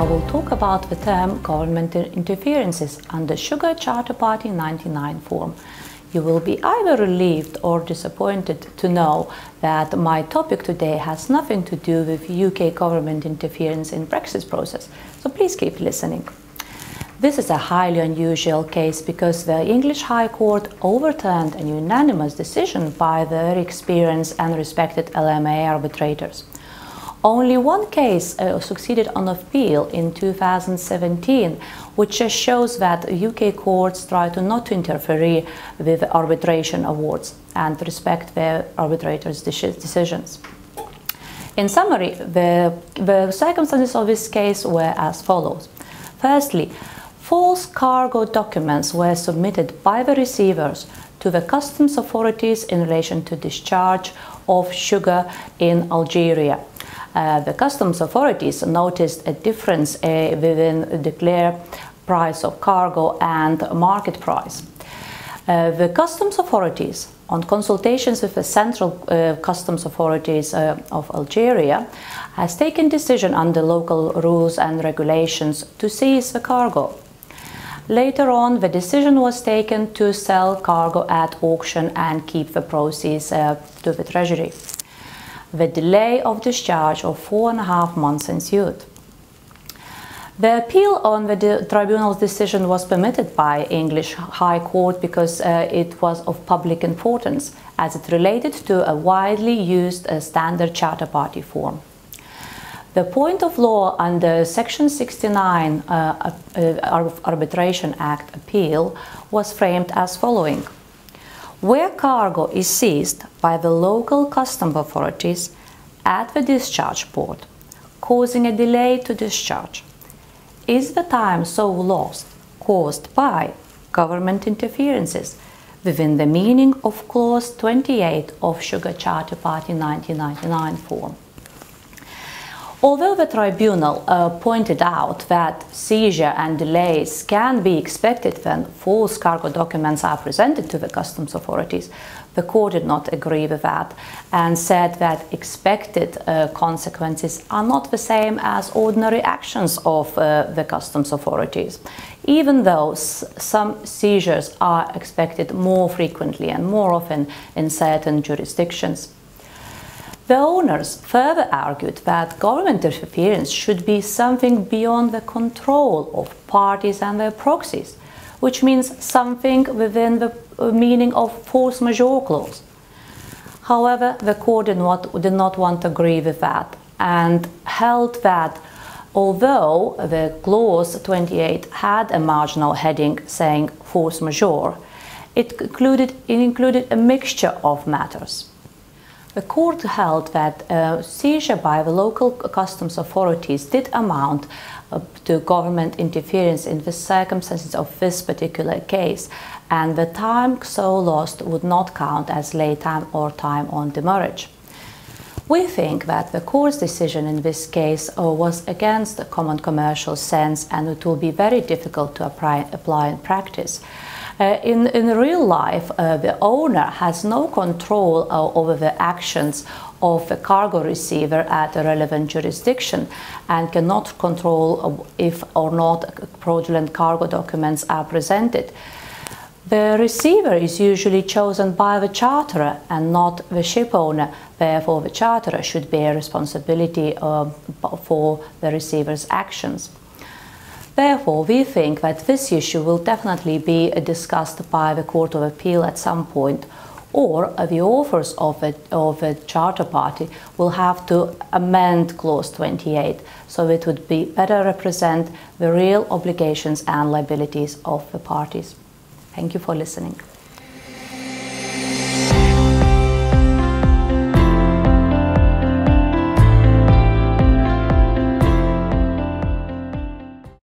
I will talk about the term government interferences under Sugar Charter Party 1999 form. You will be either relieved or disappointed to know that my topic today has nothing to do with UK government interference in Brexit process, so please keep listening. This is a highly unusual case because the English High Court overturned a unanimous decision by their experienced and respected LMAA arbitrators. Only one case succeeded on appeal in 2017, which just shows that UK courts try to not interfere with arbitration awards and respect their arbitrators' decisions. In summary, the circumstances of this case were as follows. Firstly, false cargo documents were submitted by the receivers to the customs authorities in relation to discharge of sugar in Algeria. The customs authorities noticed a difference within the declared price of cargo and market price. The customs authorities, on consultations with the central customs authorities of Algeria, has taken decision under local rules and regulations to seize the cargo. Later on, the decision was taken to sell cargo at auction and keep the proceeds to the Treasury. The delay of discharge of 4.5 months ensued. The appeal on the tribunal's decision was permitted by English High Court because it was of public importance, as it related to a widely used standard charter party form. The point of law under Section 69 Arbitration Act appeal was framed as following. Where cargo is seized by the local customs authorities at the discharge port, causing a delay to discharge, is the time so lost caused by government interferences within the meaning of Clause 28 of Sugar Charter Party 1999 form. Although the tribunal pointed out that seizure and delays can be expected when false cargo documents are presented to the customs authorities, the court did not agree with that and said that expected consequences are not the same as ordinary actions of the customs authorities, even though some seizures are expected more frequently and more often in certain jurisdictions. The owners further argued that government interference should be something beyond the control of parties and their proxies, which means something within the meaning of force majeure clause. However, the court did not want to agree with that and held that although the clause 28 had a marginal heading saying force majeure, it included a mixture of matters. The court held that seizure by the local customs authorities did amount to government interference in the circumstances of this particular case, and the time so lost would not count as lay time or time on demurrage. We think that the court's decision in this case was against the common commercial sense, and it will be very difficult to apply in practice. In real life, the owner has no control over the actions of the cargo receiver at a relevant jurisdiction and cannot control if or not fraudulent cargo documents are presented. The receiver is usually chosen by the charterer and not the ship owner. Therefore, the charterer should bear responsibility for the receiver's actions. Therefore, we think that this issue will definitely be discussed by the Court of Appeal at some point, or the authors of a charter party will have to amend Clause 28, so it would be better represent the real obligations and liabilities of the parties. Thank you for listening.